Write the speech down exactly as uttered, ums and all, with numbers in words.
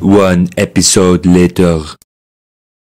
one episode later.